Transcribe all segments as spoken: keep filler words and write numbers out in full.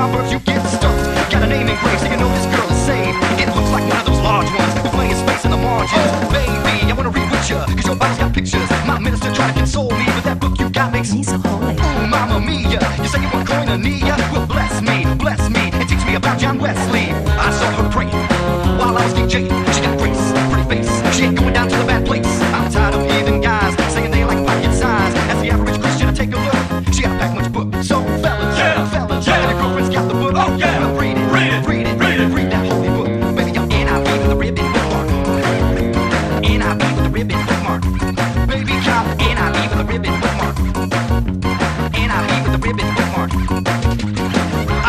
proverbs, you get stuck. Got a name engraved, so you know this girl is saved. It looks like one of those large ones who playing space in the margins. Baby, I wanna read with ya, cause your body's got pictures. My minister trying to console me, but that book you got makes me so holy. Ooh, Mamma Mia, you say you want koinonia? Well, bless me, bless me, and teach me about John Wesley. I saw her praying while I was DJing. She got grace, pretty face, she ain't going down to the bad place. I'm tired of heathen guys saying they like pocket size. As the average Christian, I take a look. She got a pack much book, so fellas, yeah, fellas, yeah, and your girlfriend's got the book. Oh yeah, well, read it, read it, read it, read it, read that holy book. Baby, I'm N I V with a ribbon bookmark. N I V with a ribbon bookmark. Baby, cop N I V with a ribbon bookmark. N I V with a ribbon bookmark.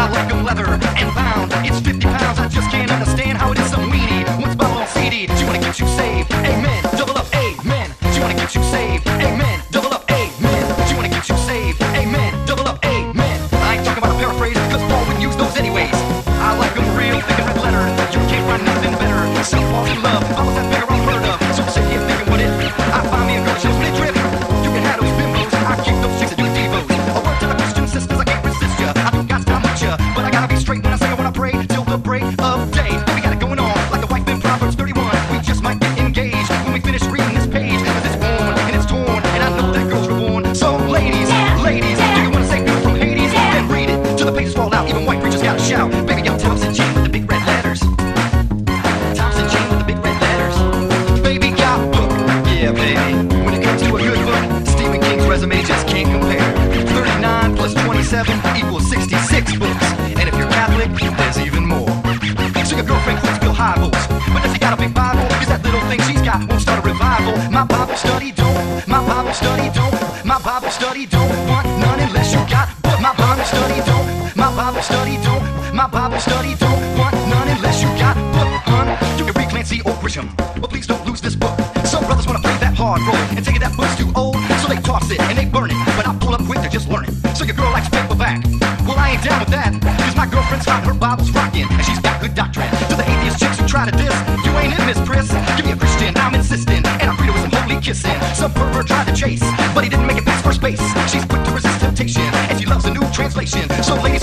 I like them leather and bound. It's fifty pounds. I just can't understand how it is some weenie. Once bottle on C D. She wanna get you saved. Amen. Double up. Amen. She wanna get you saved. Amen. Double up. Amen. She wanna get you saved. Amen. Double up. Amen. I ain't talking about a paraphrase, cause Paul wouldn't use those anyways. I like them real thick and red letter. You can't find nothing better. Some fall in love. I was that bigger unheard of. So sit here thinking what if I find me a girl she's really driven. You can have those bimbos. I keep those chicks and you devos. A word to the Christian sisters, I can't resist ya. I do God's time with ya, but I gotta be straight when I say I wanna pray till the break of day. We got it going on like the wife in Proverbs thirty-one. We just might get engaged when we finish reading this page. Cause it's worn and it's torn, and I know that girl's reborn. So ladies, ladies, do you wanna save girl from Hades? Then read it till the pages fall out. Even white preachers gotta shout. Baby, I'm Thompson Jane with the big red letters. Thompson Jane with the big red letters. Baby, got book, yeah, baby. When it comes to a good book, Stephen King's resume just can't compare. Thirty-nine plus twenty-seven equals sixty-six books, and if you're Catholic, there's even more. So your girlfriend quotes Bill Hybels, but does he got a big Bible? Cause that little thing she's got won't start a revival. My Bible study don't, my Bible study don't, my Bible study don't want none unless you got book. My Bible study don't, my Bible study don't, my Bible study don't want none unless you got book. Honor, you can read Clancy or Grisham, but please don't lose this book. Some brothers wanna play that hard role and take it that book's too old, so they toss it and they burn it. But I pull up quick to just learn it. So your girl likes paperback. Well, I ain't down with that, cause my girlfriend's hot, her Bible's rockin', and she's got good doctrine. To the atheist chicks who try to diss, you ain't in, Miss Pris. Give me a Christian, I'm insisting, and I'm free to some holy kissing. Some pervert tried to chase, but he didn't make it past first base. She's quick to resist temptation, and she loves a new translation. So ladies,